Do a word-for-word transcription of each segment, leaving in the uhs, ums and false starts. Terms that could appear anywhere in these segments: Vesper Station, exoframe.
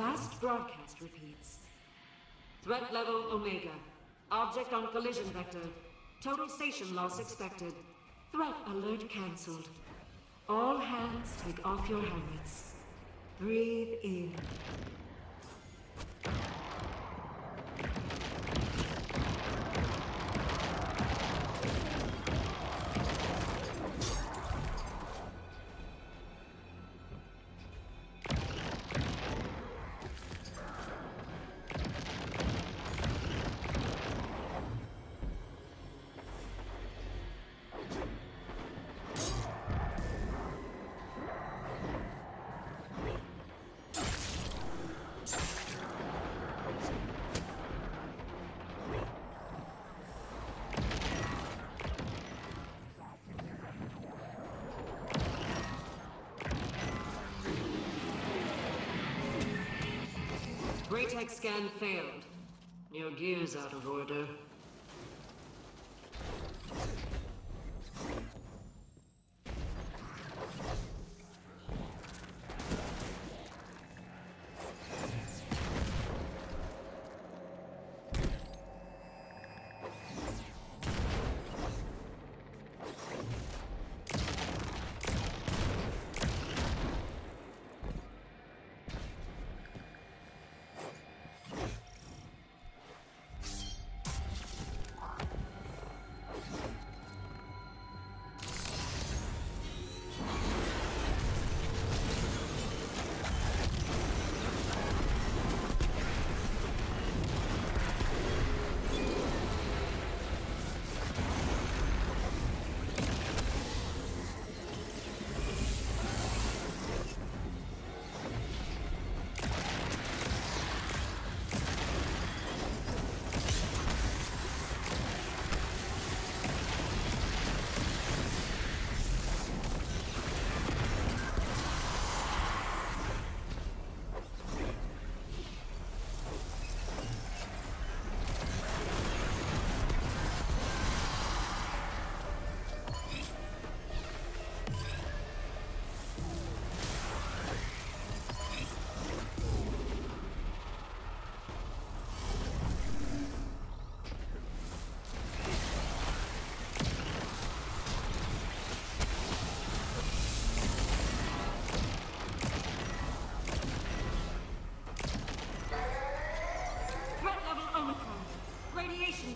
Last broadcast repeats. Threat level Omega. Object on collision vector. Total station loss expected. Threat alert cancelled. All hands take off your helmets. Breathe in. Tech scan failed. Your gear's out of order.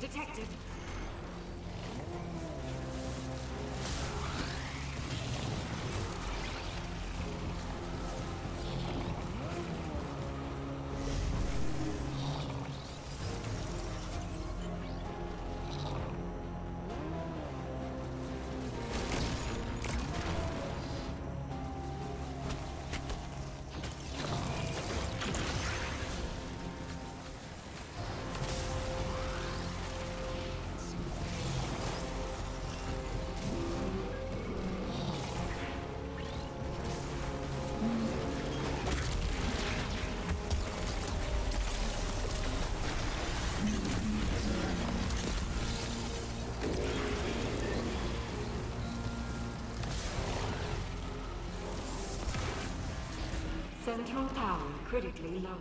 Detected. Central power critically low.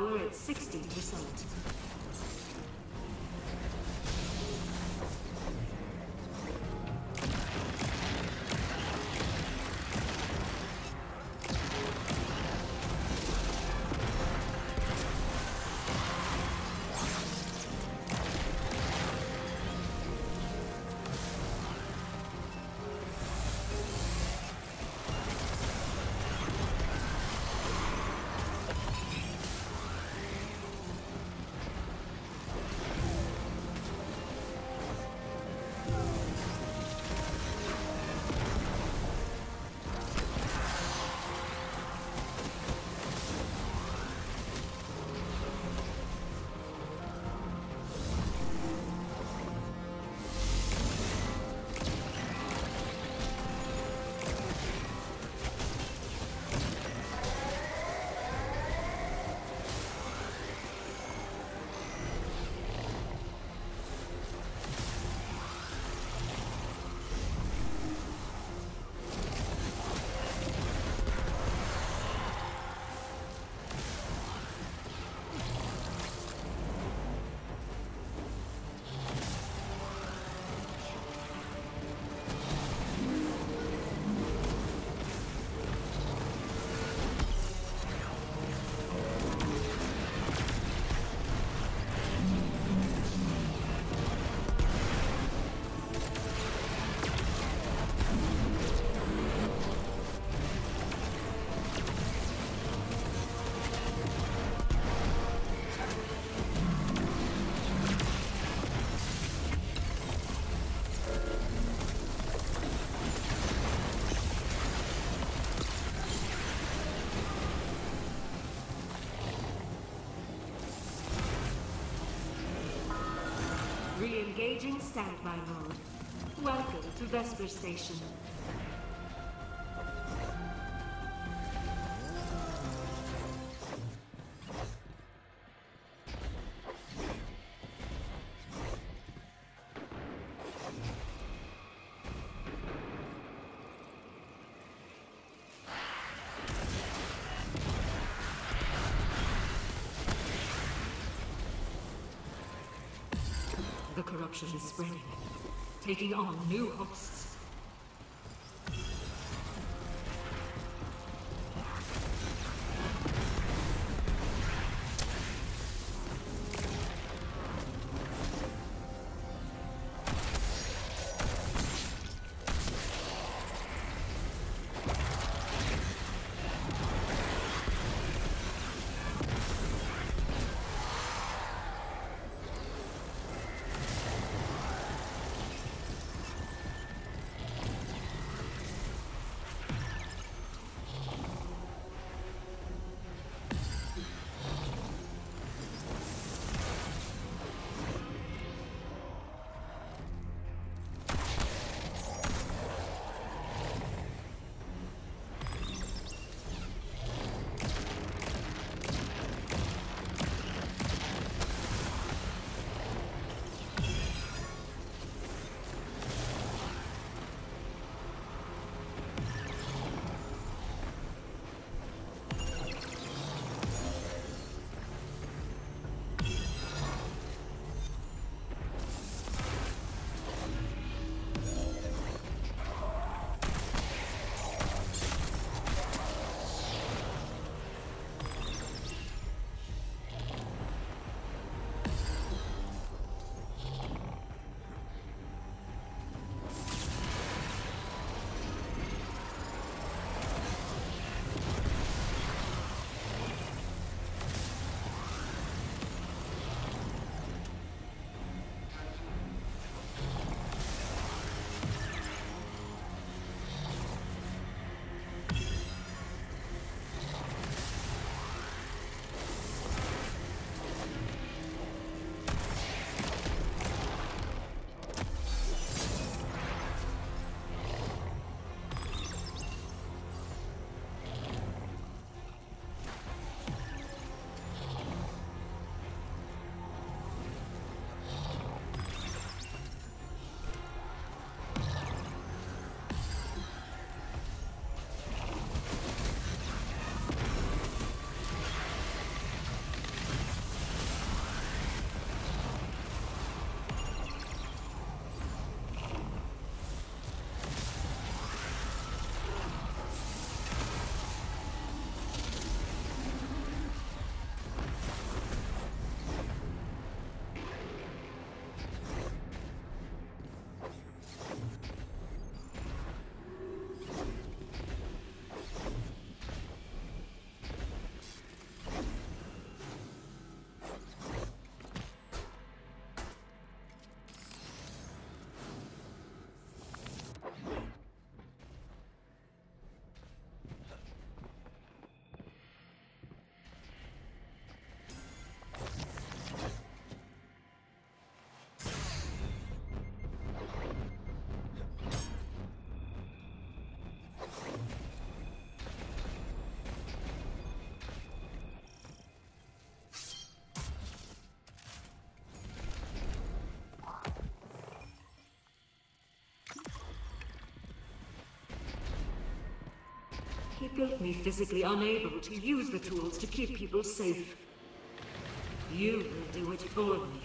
power at sixty percent. Engaging standby mode. Welcome to Vesper Station. The corruption is spreading, taking on new hosts. built me physically unable to use the tools to keep people safe. You will do it for me.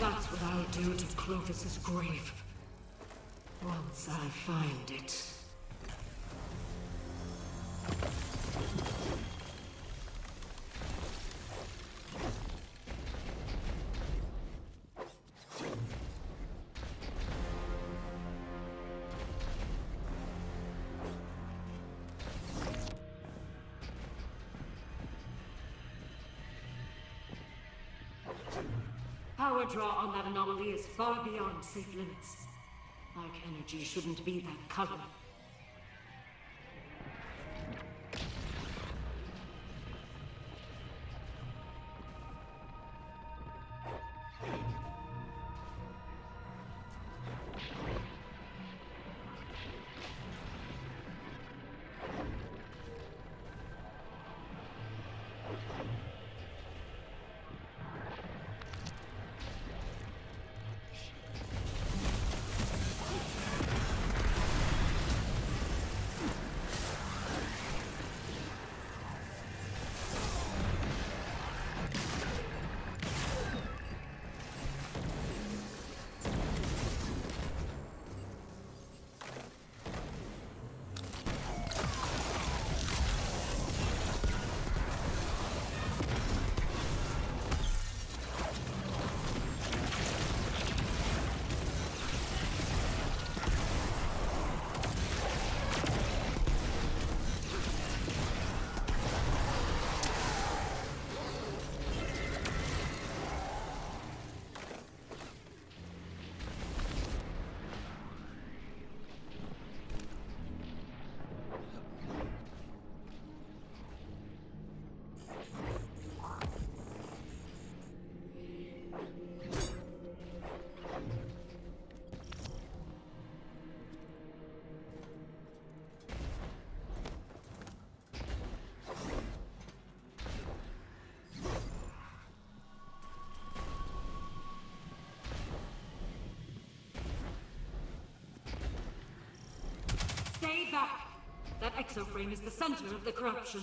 That's what I'll do to Clovis's grave. Once I find it. Power draw on that anomaly is far beyond safe limits. Dark energy shouldn't be that color. Stay back! That exoframe is the center of the corruption.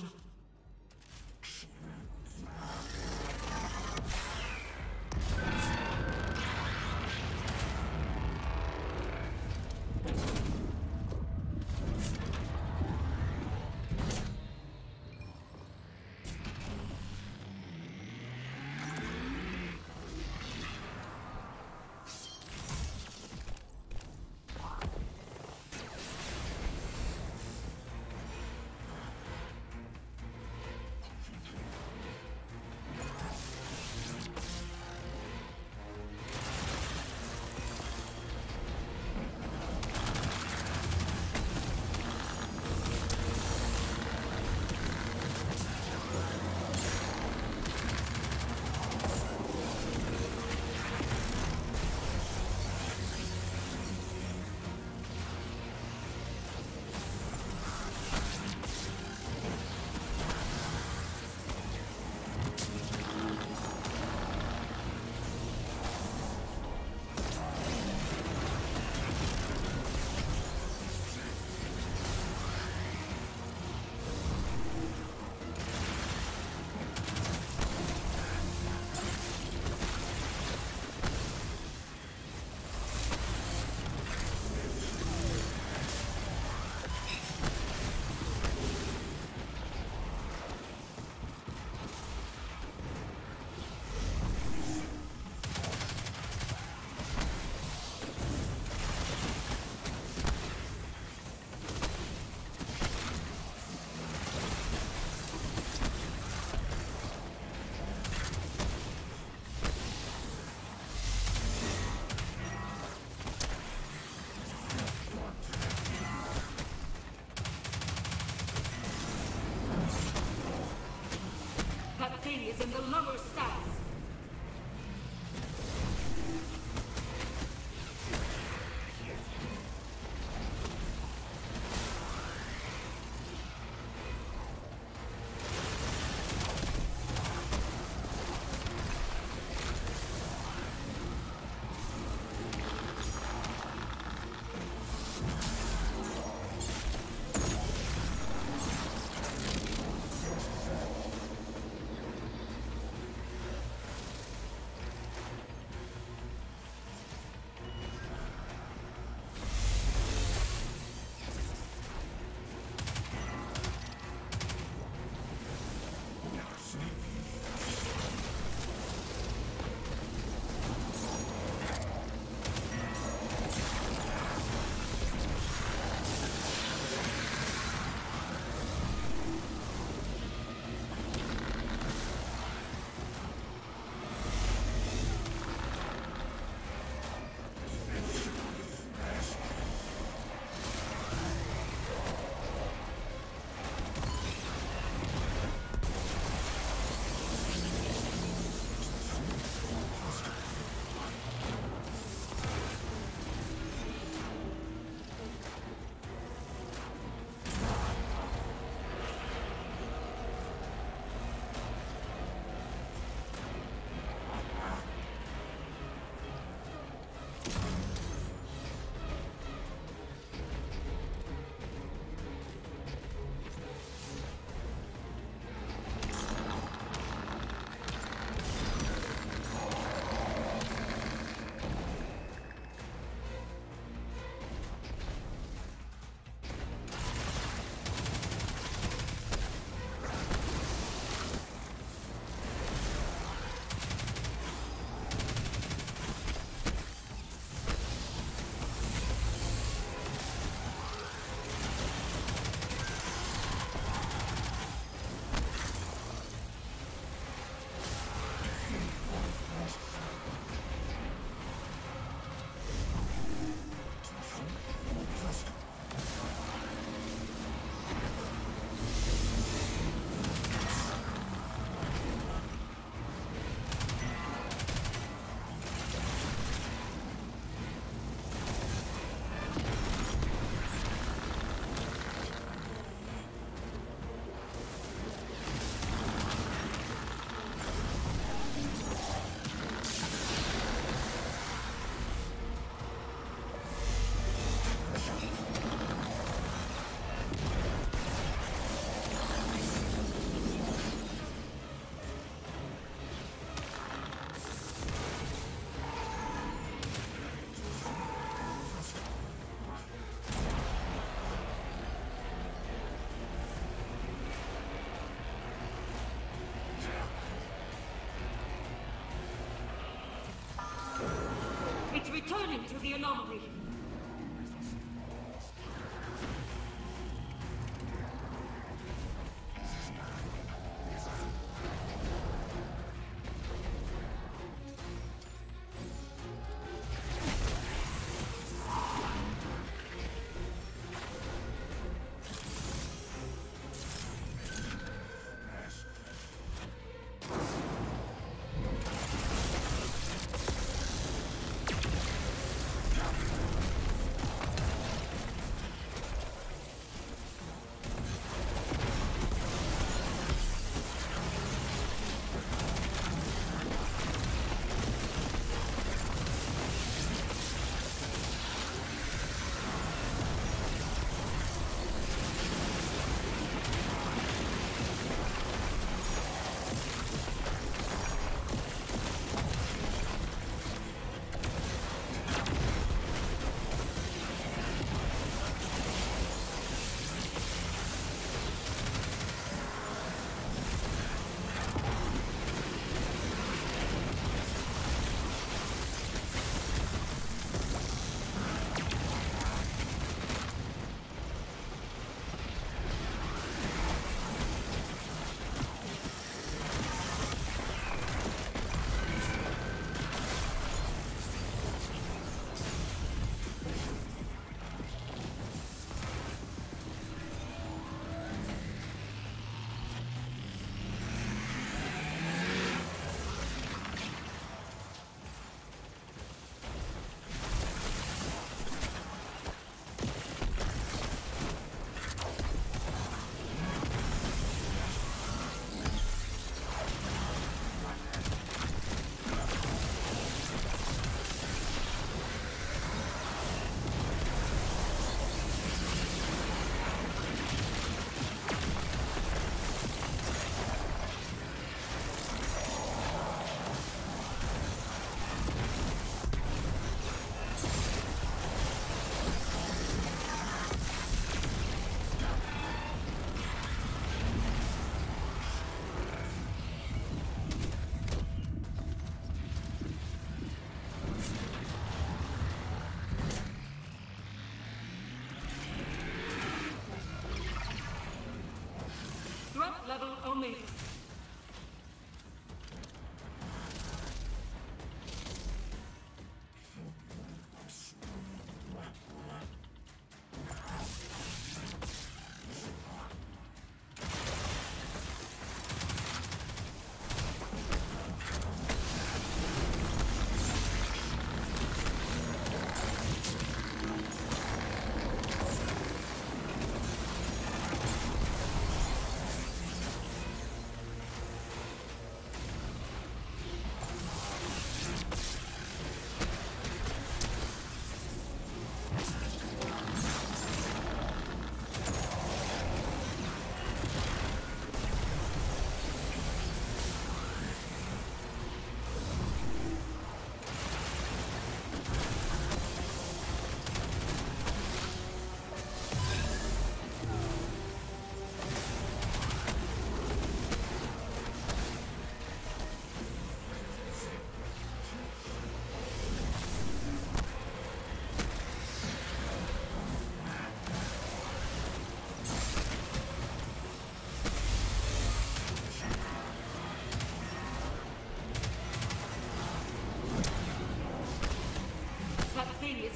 returning to the anomaly.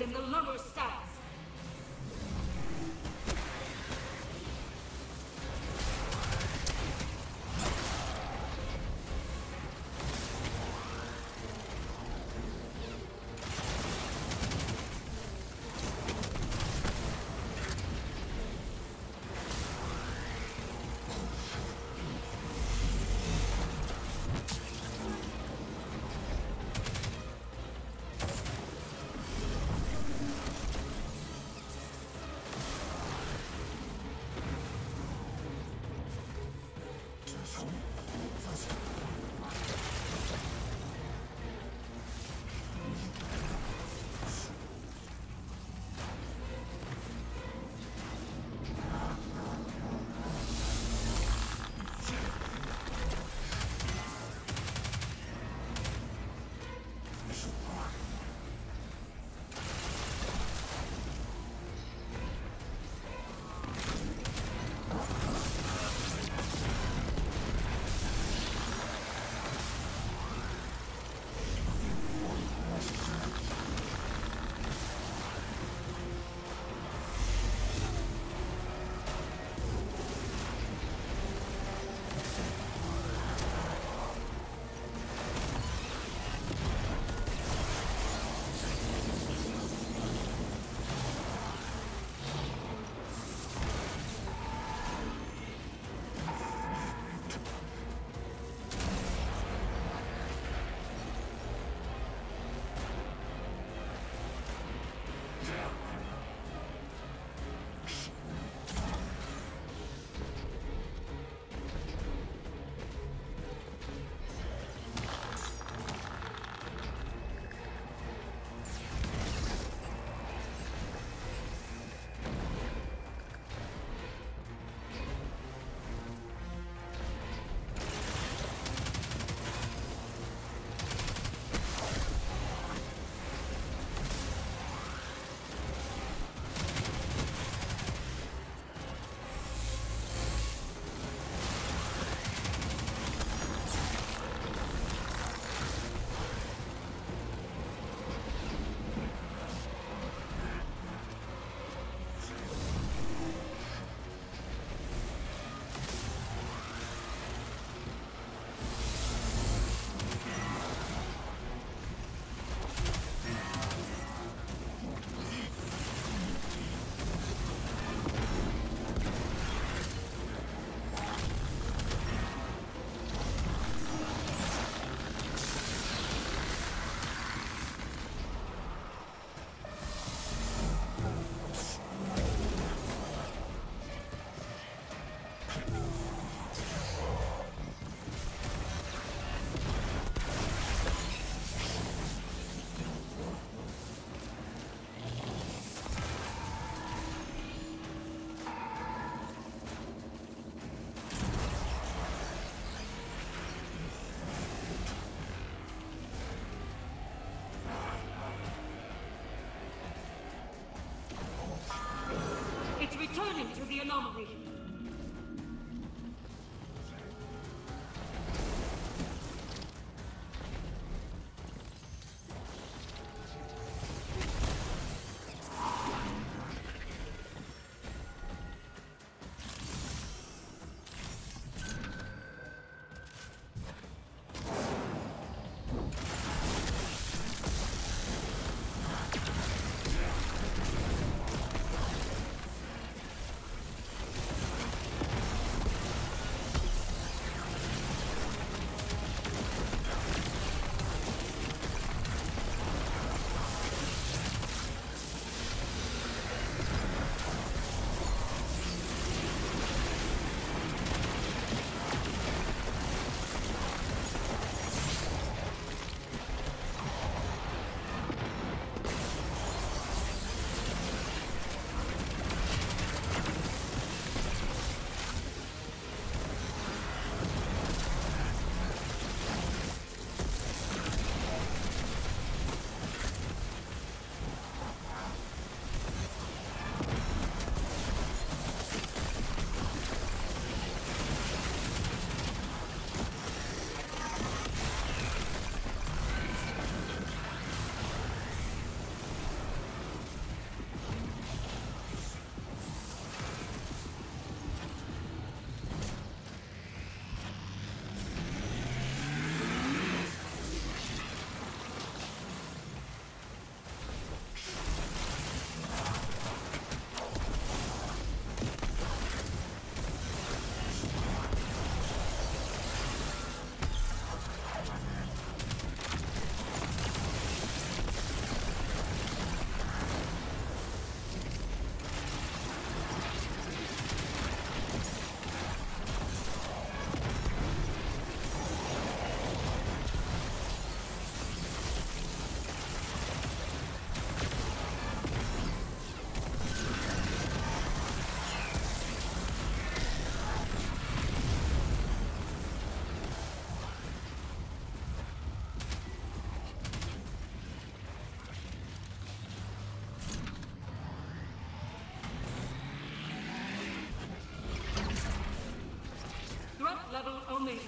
In the lower stacks. Level only.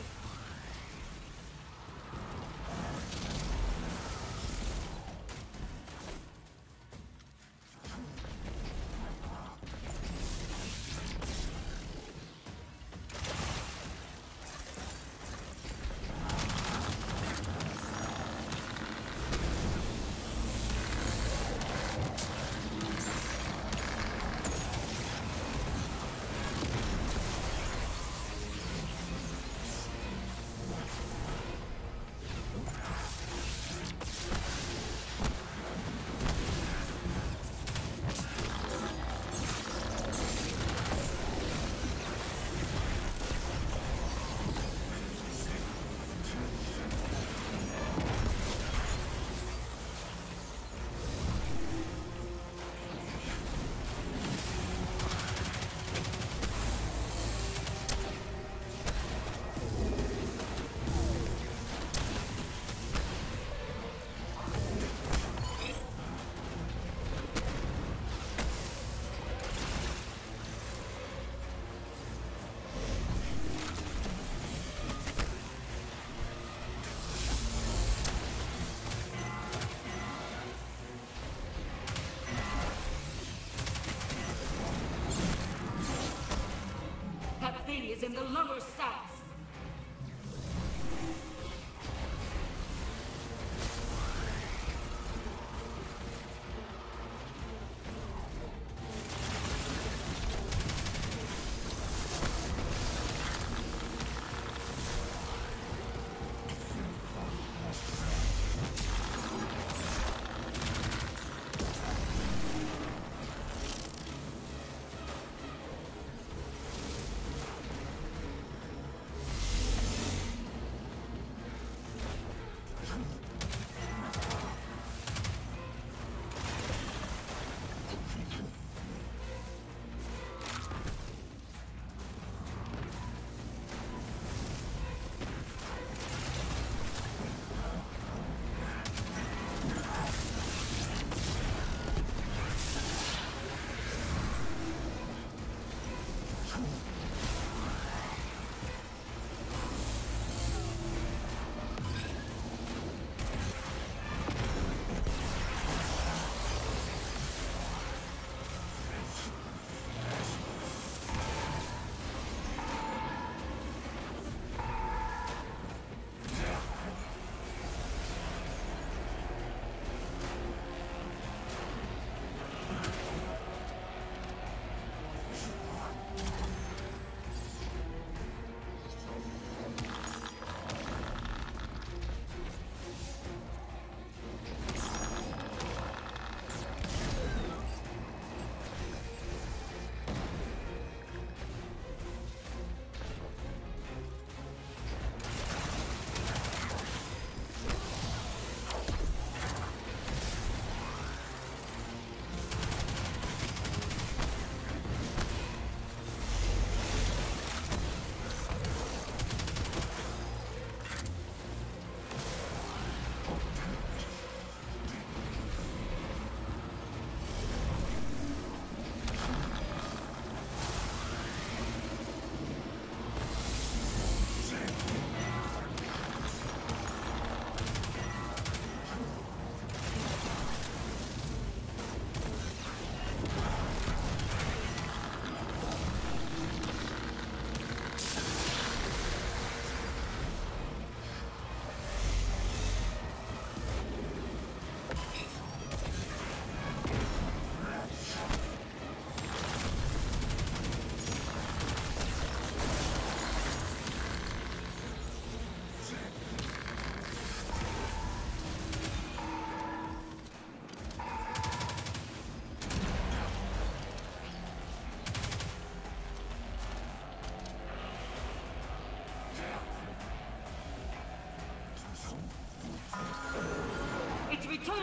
In the lower south.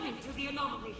coming to the anomaly.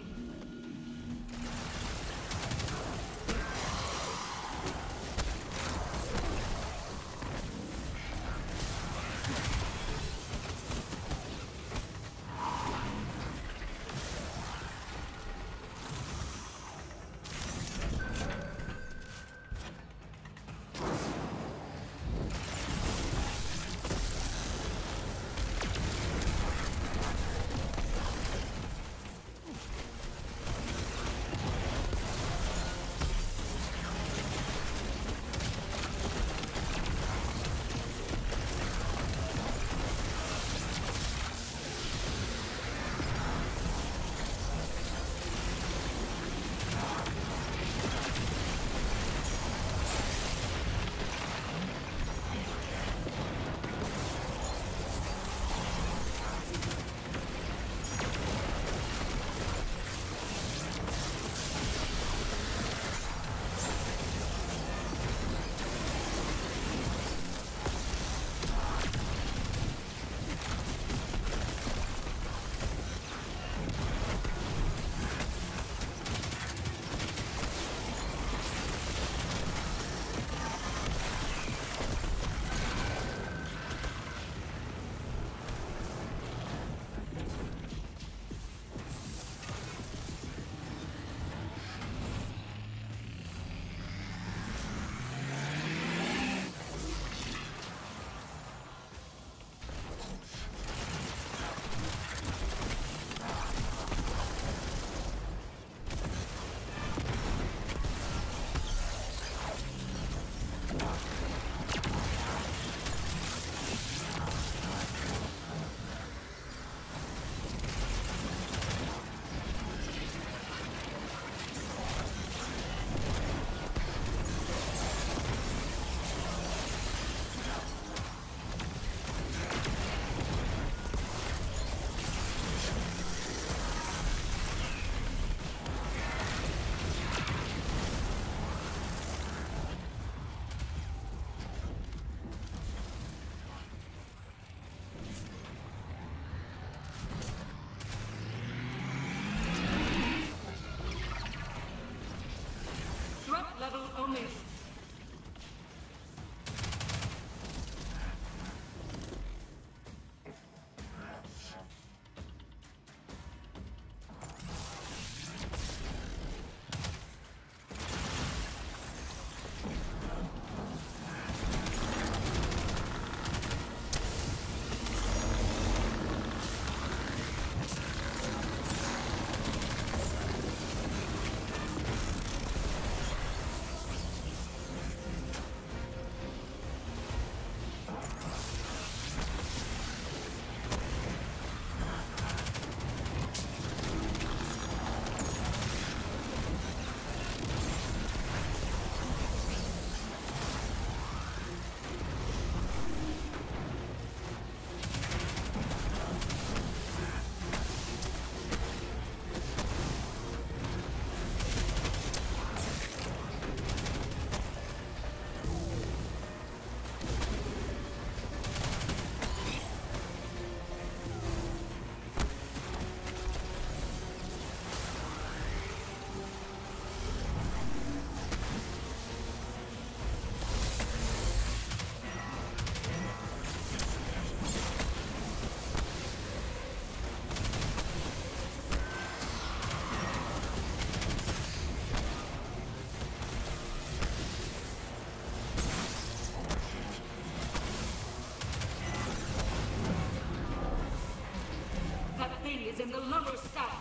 In the lower stacks.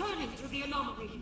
returning to the anomaly.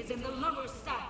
is in the lower stacks.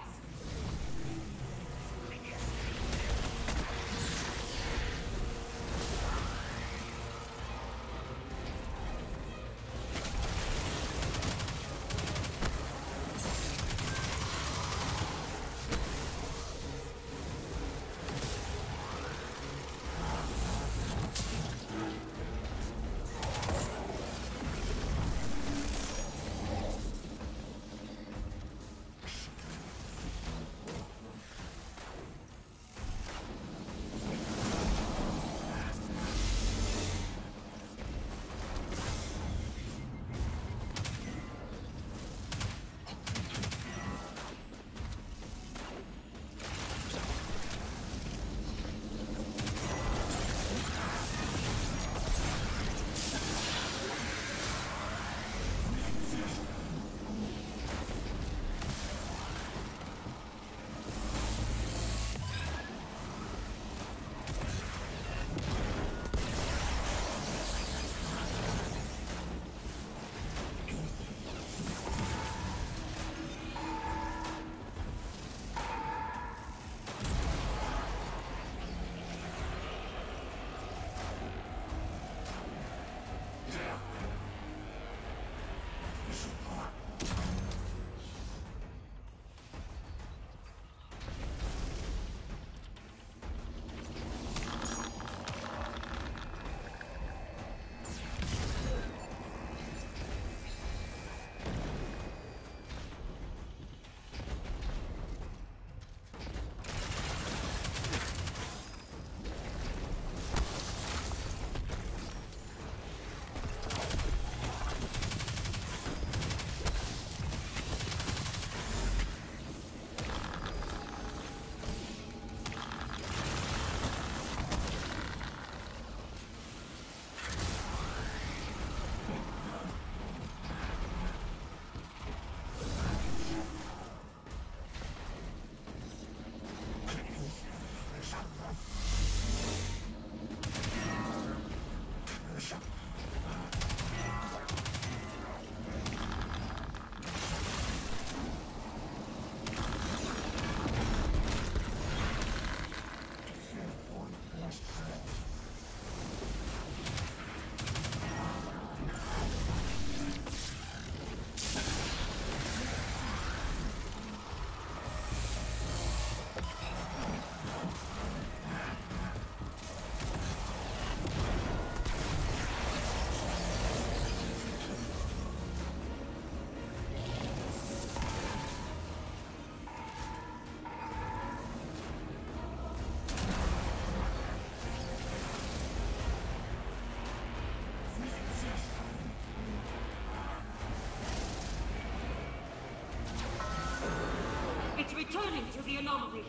Returning to the anomaly.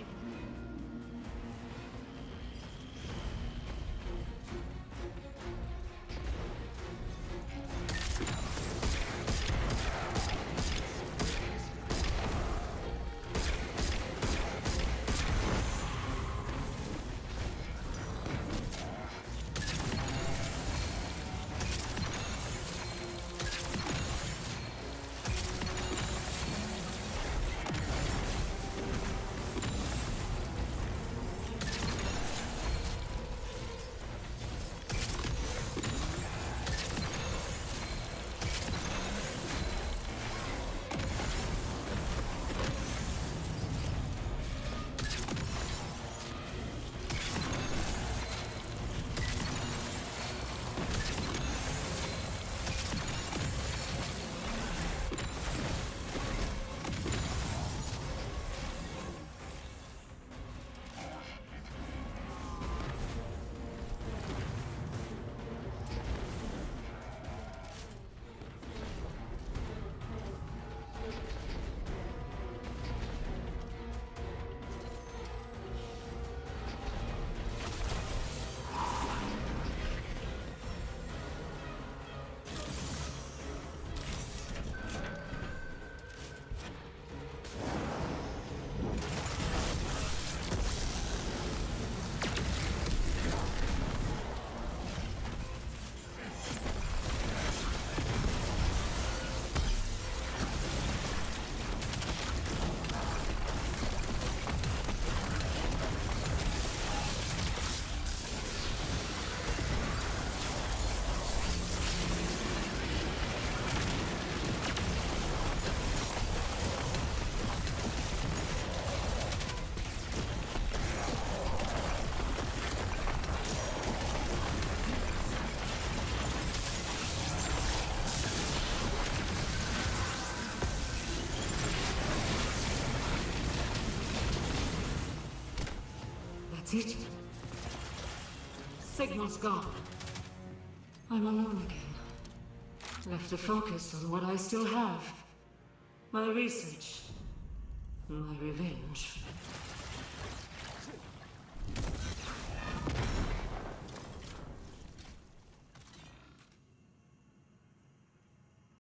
That's it. Signal's gone. I'm alone again. Left to focus on what I still have. My research. My revenge.